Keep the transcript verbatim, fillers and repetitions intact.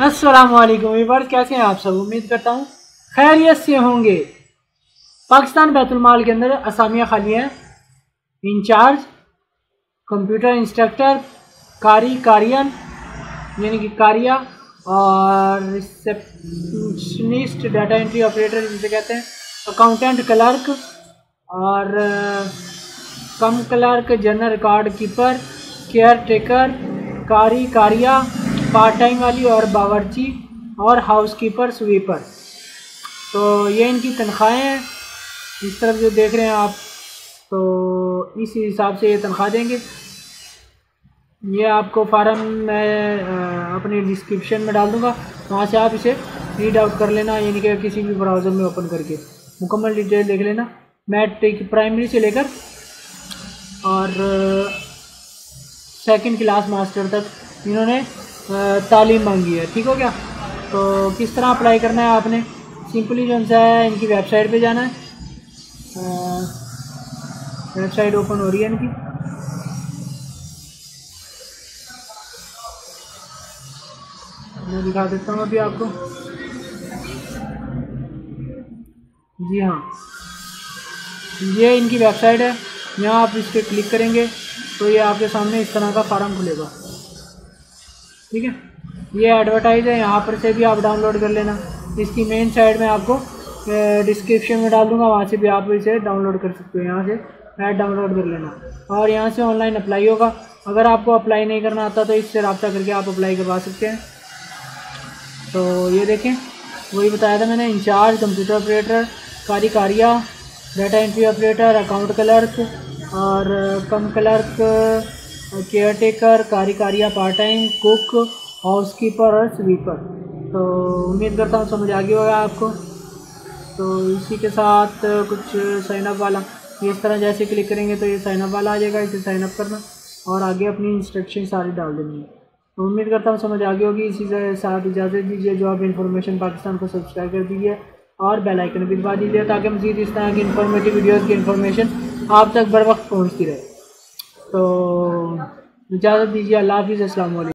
अस्सलाम वालेकुम व्यूअर्स, कैसे हैं आप सब। उम्मीद करता हूँ खैरियत से होंगे। पाकिस्तान बैतुल माल के अंदर असामिया खाली है। इंचार्ज कंप्यूटर इंस्ट्रक्टर कारी कारियन यानी कि कारिया और रिसेप्शनिस्ट, डाटा एंट्री ऑपरेटर जिसे कहते हैं, अकाउंटेंट क्लर्क और cum clerk, general record keeper, care taker, कारी कारिया पार्ट टाइम वाली और बावर्ची और हाउसकीपर स्वीपर। तो ये इनकी तनख्वाहें हैं। इस तरफ जो देख रहे हैं आप, तो इस हिसाब से ये तनख्वाह देंगे। ये आपको फार्म मैं अपने डिस्क्रिप्शन में डाल दूँगा, वहाँ से आप इसे रीड आउट कर लेना, यानी कि किसी भी ब्राउज़र में ओपन करके मुकम्मल डिटेल देख लेना। मैट्रिक प्राइमरी से लेकर और सेकेंड क्लास मास्टर तक इन्होंने तालीम मांगी है। ठीक हो गया। तो किस तरह अप्लाई करना है आपने, सिंपली जो सा है इनकी वेबसाइट पे जाना है। वेबसाइट ओपन हो रही है इनकी। मैं दिखा देता हूँ अभी आपको। जी हाँ, ये इनकी वेबसाइट है। यहाँ आप इस पर क्लिक करेंगे तो ये आपके सामने इस तरह का फार्म खुलेगा। ठीक है, ये एडवर्टाइज है, यहाँ पर से भी आप डाउनलोड कर लेना। इसकी मेन साइड में आपको डिस्क्रिप्शन में डाल दूँगा, वहाँ से भी आप इसे डाउनलोड कर सकते हो। यहाँ से ऐड डाउनलोड कर लेना और यहाँ से ऑनलाइन अप्लाई होगा। अगर आपको अप्लाई नहीं करना आता तो इससे रब्ता करके आप अप्लाई करवा सकते हैं। तो ये देखें, वही बताया था मैंने, इंचार्ज कंप्यूटर ऑपरेटर, कारी कारिया, data entry operator, account clerk और कम क्लर्क, केयर टेकर, कारी कारिया पार्ट टाइम, कुक, हाउसकीपर और स्वीपर। तो उम्मीद करता हूँ समझ आ गया होगा आपको। तो इसी के साथ कुछ साइनअप वाला, इस तरह जैसे क्लिक करेंगे तो ये साइनअप वाला आ जाएगा। इसे साइनअप करना और आगे अपनी इंस्ट्रक्शन सारी डाल देनी है। तो उम्मीद करता हूँ समझ आ गई होगी। इसी के साथ इजाज़त दीजिए। जॉब इन्फॉर्मेशन पाकिस्तान को सब्सक्राइब कर दीजिए और बेल आइकन भी दबा दीजिए ताकि मज़ीद इस तरह की इन्फॉर्मेटिव वीडियोज़ की इन्फॉर्मेशन आप तक बर वक्त पहुँचती रहे। तो इजाज़त दीजिए। अल्लाह हाफ़िज़। अस्सलाम वालेकुम।